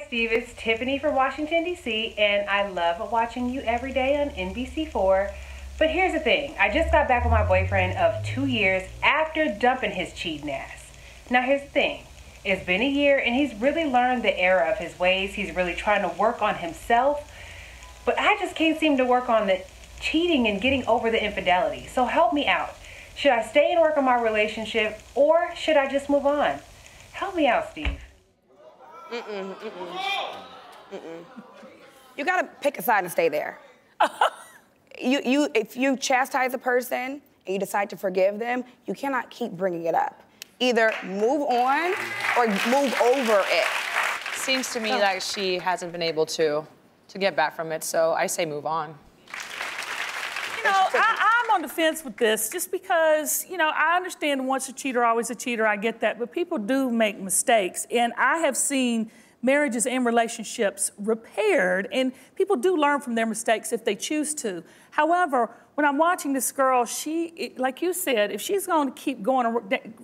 Hi Steve, it's Tiffany from Washington, D.C., and I love watching you every day on NBC4. But here's the thing, I just got back with my boyfriend of 2 years after dumping his cheating ass. Now here's the thing, it's been a year and he's really learned the error of his ways. He's really trying to work on himself, but I just can't seem to work on the cheating and getting over the infidelity. So help me out. Should I stay and work on my relationship, or should I just move on? Help me out, Steve. You gotta pick a side and stay there. If you chastise a person and you decide to forgive them, you cannot keep bringing it up. Either move on or move over it. Seems to me like she hasn't been able to get back from it, so I say move on. You know, I'm on the fence with this just because, you know, I understand once a cheater, always a cheater, I get that, but people do make mistakes, and I have seen marriages and relationships repaired, and people do learn from their mistakes if they choose to. However, when I'm watching this girl, she, like you said, if she's going to keep going,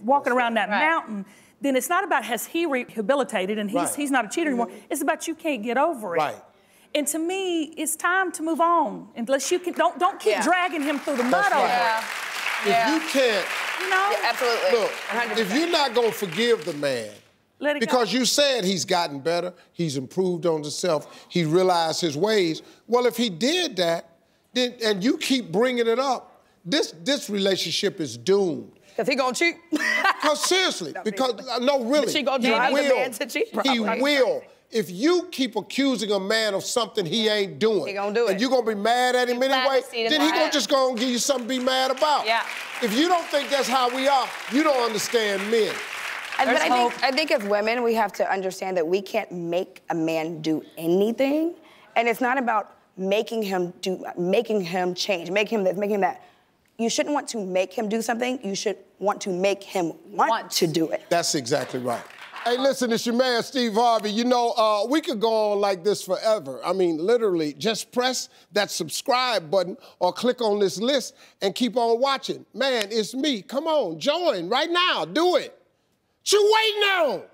walking around that mountain, then it's not about has he rehabilitated and he's not a cheater anymore. It's about you can't get over it. Right. And to me, it's time to move on. Unless you can, don't keep dragging him through the mud over it. If you can't, you know, absolutely. Look, 100%. If you're not gonna forgive the man. Because you said he's gotten better, he's improved on himself, he realized his ways. Well, if he did that, then and you keep bringing it up, this relationship is doomed. Because he gonna cheat. Because seriously, really, she gonna drive the man to cheat. He will. If you keep accusing a man of something he ain't doing, he gonna do it. And you're gonna be mad at him anyway, then he gonna just gonna give you something to be mad about. Yeah. If you don't think that's how we are, you don't understand men. But I think as women, we have to understand that we can't make a man do anything. And it's not about making him change, making him this, making him that. You shouldn't want to make him do something. You should want to make him want to do it. That's exactly right. Hey, listen, it's your man, Steve Harvey. You know, we could go on like this forever. I mean, literally, just press that subscribe button or click on this list and keep on watching. Man, it's me. Come on, join right now. Do it. What you waiting on?